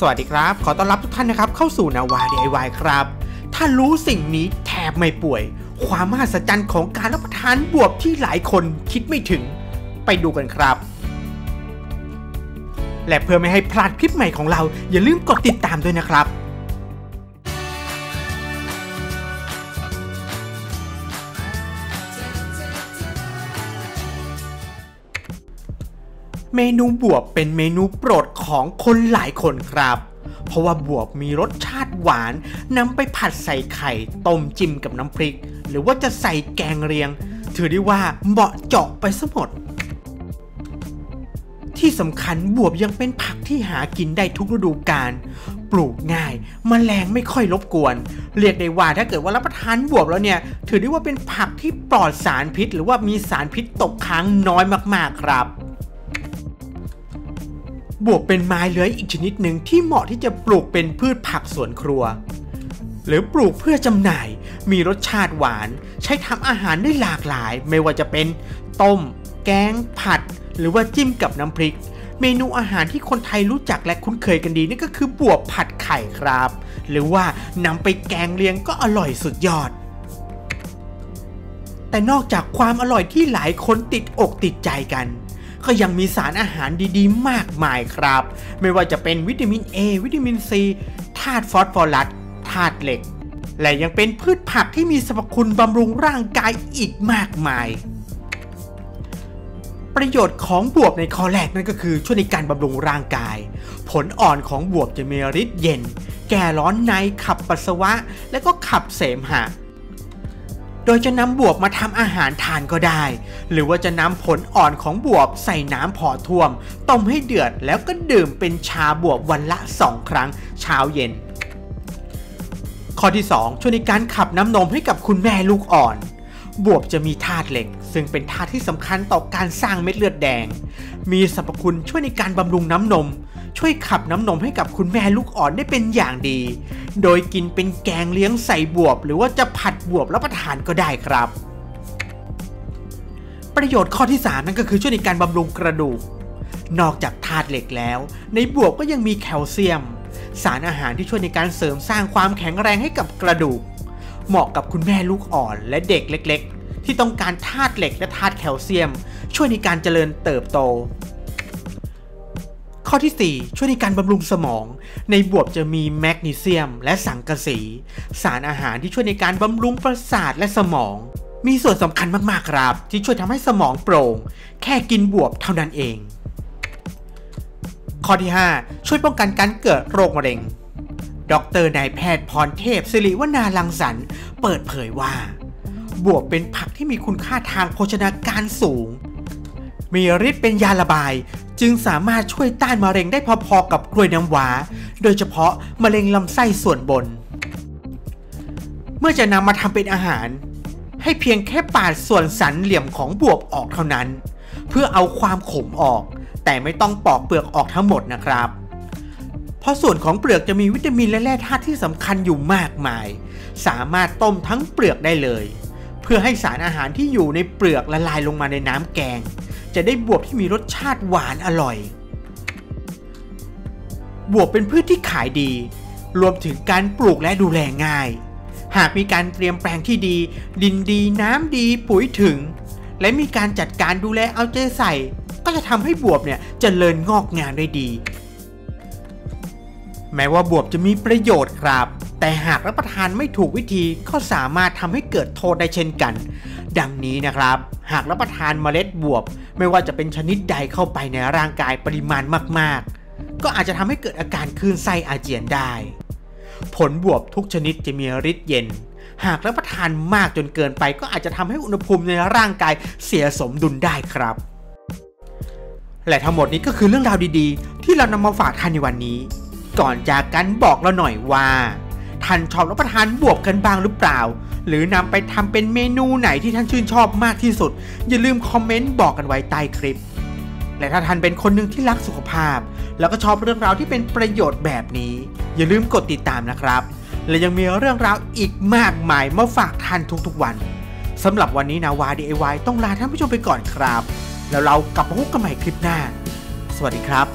สวัสดีครับขอต้อนรับทุกท่านนะครับเข้าสู่นาวา DIY ครับถ้ารู้สิ่งนี้แทบไม่ป่วยความมหัศจรรย์ของการรับประทานบวบที่หลายคนคิดไม่ถึงไปดูกันครับและเพื่อไม่ให้พลาดคลิปใหม่ของเราอย่าลืมกดติดตามด้วยนะครับเมนูบวบเป็นเมนูโปรดของคนหลายคนครับเพราะว่าบวบมีรสชาติหวานนำไปผัดใส่ไข่ต้มจิ้มกับน้ำพริกหรือว่าจะใส่แกงเลียงถือได้ว่าเหมาะเจาะไปซะหมดที่สำคัญบวบยังเป็นผักที่หากินได้ทุกฤดูกาลปลูกง่ายแมลงไม่ค่อยรบกวนเรียกได้ว่าถ้าเกิดว่ารับประทานบวบแล้วเนี่ยถือได้ว่าเป็นผักที่ปลอดสารพิษหรือว่ามีสารพิษตกค้างน้อยมากๆครับบวบเป็นไม้เลื้อยอีกชนิดหนึ่งที่เหมาะที่จะปลูกเป็นพืชผักสวนครัวหรือปลูกเพื่อจำหน่ายมีรสชาติหวานใช้ทำอาหารได้หลากหลายไม่ว่าจะเป็นต้มแกงผัดหรือว่าจิ้มกับน้ำพริกเมนูอาหารที่คนไทยรู้จักและคุ้นเคยกันดีนั่นก็คือบวบผัดไข่ครับหรือว่านำไปแกงเลียงก็อร่อยสุดยอดแต่นอกจากความอร่อยที่หลายคนติดอกติดใจกันก็ยังมีสารอาหารดีๆมากมายครับไม่ว่าจะเป็นวิตามิน A วิตามิน C ธาตุฟอสฟอรัสธาตุเหล็กและยังเป็นพืชผักที่มีสรรพคุณบำรุงร่างกายอีกมากมายประโยชน์ของบวบในข้อแรกนั่นก็คือช่วยในการบำรุงร่างกายผลอ่อนของบวบจะมีฤทธิ์เย็นแก่ร้อนในขับปัสสาวะและก็ขับเสมหะโดยจะนำบวบมาทำอาหารทานก็ได้หรือว่าจะนำผลอ่อนของบวบใส่น้ำพอท่วมต้มให้เดือดแล้วก็ดื่มเป็นชาบวบวันละ2 ครั้งเช้าเย็นข้อที่ 2 ช่วยในการขับน้ำนมให้กับคุณแม่ลูกอ่อนบวบจะมีธาตุเหล็กซึ่งเป็นธาตุที่สำคัญต่อการสร้างเม็ดเลือดแดงมีสรรพคุณช่วยในการบำรุงน้ำนมช่วยขับน้ำนมให้กับคุณแม่ลูกอ่อนได้เป็นอย่างดีโดยกินเป็นแกงเลี้ยงใส่บวบหรือว่าจะผัดบวบรับประทานก็ได้ครับประโยชน์ข้อที่ 3 นั่นก็คือช่วยในการบำรุงกระดูกนอกจากธาตุเหล็กแล้วในบวบก็ยังมีแคลเซียมสารอาหารที่ช่วยในการเสริมสร้างความแข็งแรงให้กับกระดูกเหมาะกับคุณแม่ลูกอ่อนและเด็กเล็กๆที่ต้องการธาตุเหล็กและธาตุแคลเซียมช่วยในการเจริญเติบโตข้อที่ 4 ช่วยในการบำรุงสมองในบวบจะมีแมกนีเซียมและสังกะสีสารอาหารที่ช่วยในการบำรุงประสาทและสมองมีส่วนสำคัญมากๆครับที่ช่วยทำให้สมองโปร่งแค่กินบวบเท่านั้นเองข้อที่ 5 ช่วยป้องกันการเกิดโรคมะเร็งดร.นายแพทย์พรเทพศิริวนารังสรรค์เปิดเผยว่าบวบเป็นผักที่มีคุณค่าทางโภชนาการสูงมีฤทธิ์เป็นยาระบายจึงสามารถช่วยต้านมะเร็งได้พอๆกับกล้วยน้ำว้าโดยเฉพาะมะเร็งลำไส้ส่วนบนเมื่อจะนำมาทำเป็นอาหารให้เพียงแค่ปาดส่วนสันเหลี่ยมของบวบออกเท่านั้นเพื่อเอาความขมออกแต่ไม่ต้องปอกเปลือกออกทั้งหมดนะครับเพราะส่วนของเปลือกจะมีวิตามินและแร่ธาตุที่สำคัญอยู่มากมายสามารถต้มทั้งเปลือกได้เลยเพื่อให้สารอาหารที่อยู่ในเปลือกละลายลงมาในน้ำแกงจะได้บวบที่มีรสชาติหวานอร่อยบวบเป็นพืชที่ขายดีรวมถึงการปลูกและดูแลง่ายหากมีการเตรียมแปลงที่ดีดินดีน้ำดีปุ๋ยถึงและมีการจัดการดูแลเอาใจใส่ก็จะทำให้บวบเนี่ยเจริญงอกงามได้ดีแม้ว่าบวบจะมีประโยชน์ครับแต่หากรับประทานไม่ถูกวิธีก็สามารถทำให้เกิดโทษได้เช่นกันดังนี้นะครับหากรับประทานเมล็ดบวบไม่ว่าจะเป็นชนิดใดเข้าไปในร่างกายปริมาณมากๆก็อาจจะทำให้เกิดอาการคลื่นไส้อาเจียนได้ผลบวบทุกชนิดจะมีฤทธิ์เย็นหากรับประทานมากจนเกินไปก็อาจจะทำให้อุณหภูมิในร่างกายเสียสมดุลได้ครับและทั้งหมดนี้ก็คือเรื่องราวดีๆที่เรานำมาฝากท่านในวันนี้ก่อนจากกันบอกเราหน่อยว่าท่านชอบรับประทานบวบกันบ้างหรือเปล่าหรือนำไปทำเป็นเมนูไหนที่ท่านชื่นชอบมากที่สุดอย่าลืมคอมเมนต์บอกกันไว้ใต้คลิปและถ้าท่านเป็นคนหนึ่งที่รักสุขภาพแล้วก็ชอบเรื่องราวที่เป็นประโยชน์แบบนี้อย่าลืมกดติดตามนะครับและยังมีเรื่องราวอีกมากมายมาฝากท่านทุกๆวันสำหรับวันนี้นาวา DIY ต้องลาท่านผู้ชมไปก่อนครับแล้วเรากลับมาพบกันใหม่คลิปหน้าสวัสดีครับ